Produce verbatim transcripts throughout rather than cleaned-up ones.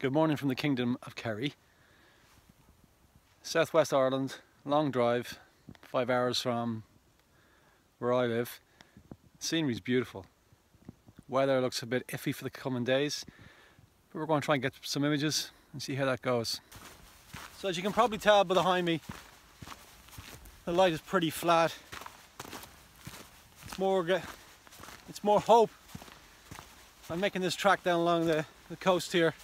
Good morning from the Kingdom of Kerry. Southwest Ireland, long drive, five hours from where I live. Scenery's beautiful. Weather looks a bit iffy for the coming days, but we're going to try and get some images and see how that goes. So as you can probably tell behind me, the light is pretty flat. It's more, it's more hope. I'm making this track down along the, the coast here,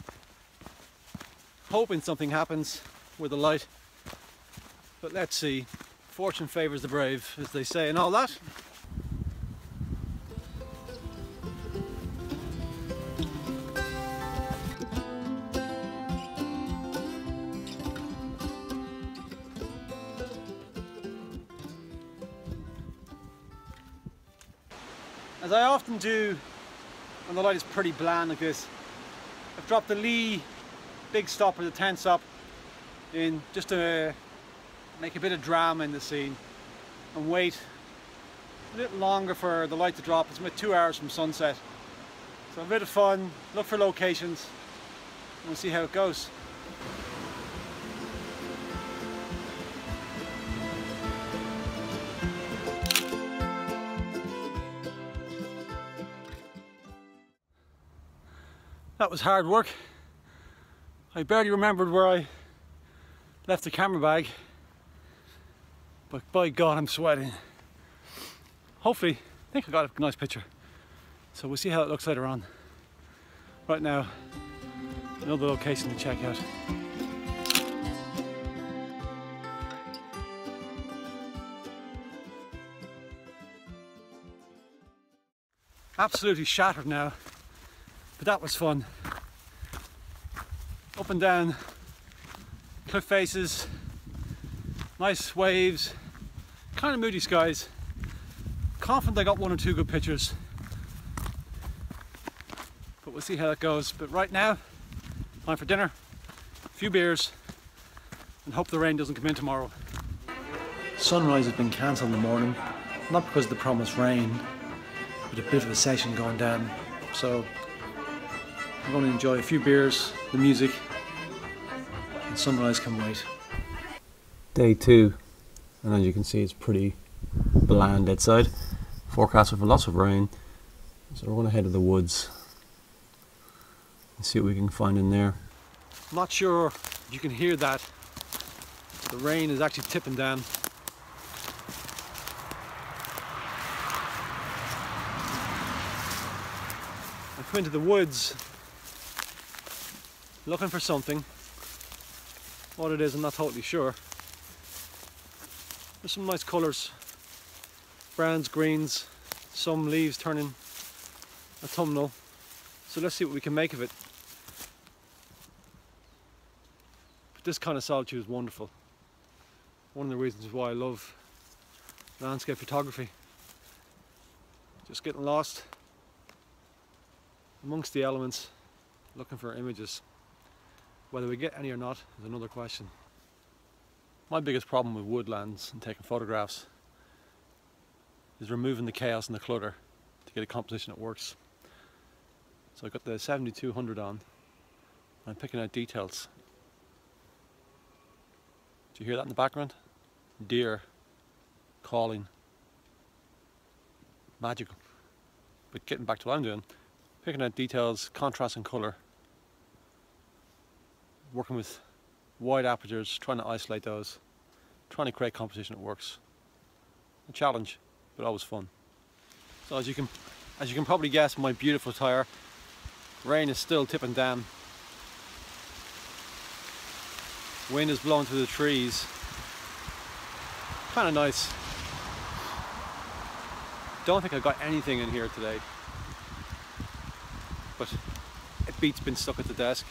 hoping something happens with the light, but let's see. Fortune favours the brave, as they say, and all that. As I often do when the light is pretty bland like this, I've dropped the Lee big stop or the ten stop in just to make a bit of drama in the scene and wait a little longer for the light to drop. It's about two hours from sunset, so a bit of fun, look for locations and we'll see how it goes. That was hard work. I barely remembered where I left the camera bag, but by God, I'm sweating. Hopefully, I think I got a nice picture, so we'll see how it looks later on. Right now, another location to check out. Absolutely shattered now, but that was fun. Up and down cliff faces, nice waves, kind of moody skies. Confident I got one or two good pictures, but we'll see how that goes. But right now, time for dinner, a few beers, and hope the rain doesn't come in tomorrow. Sunrise has been cancelled in the morning, not because of the promised rain, but a bit of a session going down. So I'm going to enjoy a few beers, the music, and sunrise can wait. Day two, and as you can see, it's pretty bland outside. Forecast with lots of rain, so we're going to head to the woods and see what we can find in there. I'm not sure if you can hear that. The rain is actually tipping down. I've come into the woods, looking for something. What it is, I'm not totally sure. There's some nice colours, browns, greens, some leaves turning autumnal. So let's see what we can make of it. But this kind of solitude is wonderful. One of the reasons why I love landscape photography. Just getting lost amongst the elements, looking for images. Whether we get any or not is another question. My biggest problem with woodlands and taking photographs is removing the chaos and the clutter to get a composition that works. So I got the seventy-two hundred on, and I'm picking out details. Do you hear that in the background? Deer calling. Magical. But getting back to what I'm doing, picking out details, contrast and colour. Working with wide apertures, trying to isolate those, trying to create composition that works. A challenge, but always fun. So as you can, as you can probably guess, my beautiful attire, rain is still tipping down. Wind is blowing through the trees. Kind of nice. Don't think I got anything in here today, but it beats being stuck at the desk.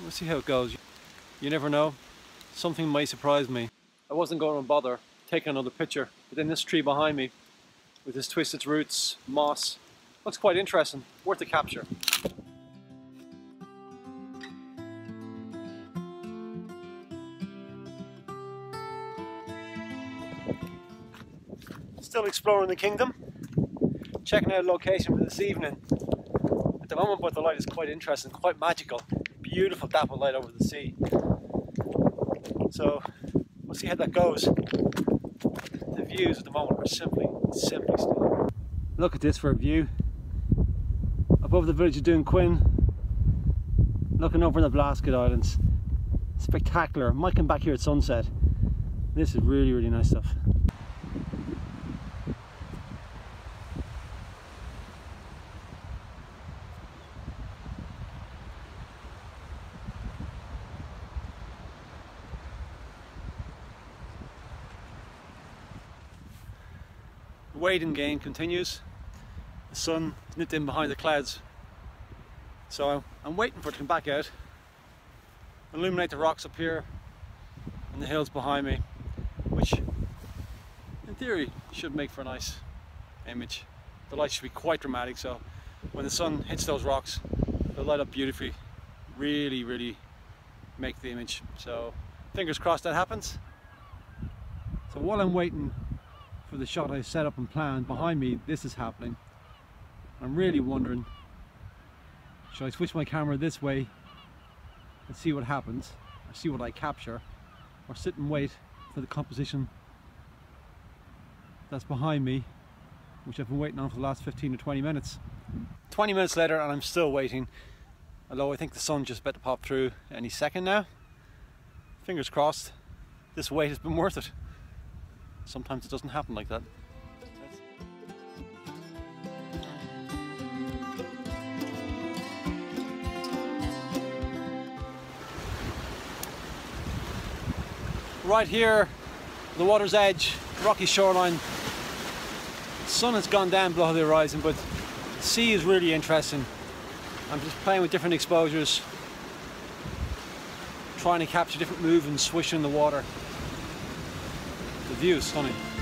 We'll see how it goes. You never know, something may surprise me. I wasn't going to bother taking another picture, but then this tree behind me, with its twisted roots, moss, looks quite interesting, worth a capture. Still exploring the kingdom, checking out a location for this evening. the moment, but the light is quite interesting, quite magical. Beautiful dappled light over the sea. So we'll see how that goes. The views at the moment are simply, simply stunning. Look at this for a view. Above the village of Dunquin, looking over the Blasket Islands. Spectacular. I might come back here at sunset. This is really, really nice stuff. Waiting game continues. The sun is nipped in behind the clouds, so I'm waiting for it to come back out, illuminate the rocks up here and the hills behind me, which in theory should make for a nice image. The light should be quite dramatic, so when the sun hits those rocks they'll light up beautifully, really really make the image. So fingers crossed that happens. So while I'm waiting for the shot I set up and planned behind me, this is happening. I'm really wondering, should I switch my camera this way and see what happens, or see what I capture, or sit and wait for the composition that's behind me, which I've been waiting on for the last fifteen to twenty minutes. twenty minutes later and I'm still waiting, although I think the sun's just about to pop through any second now. Fingers crossed, this wait has been worth it. Sometimes it doesn't happen like that. Right here, the water's edge, rocky shoreline. The sun has gone down below the horizon, but the sea is really interesting. I'm just playing with different exposures, trying to capture different movements, swishing the water. The view is stunning.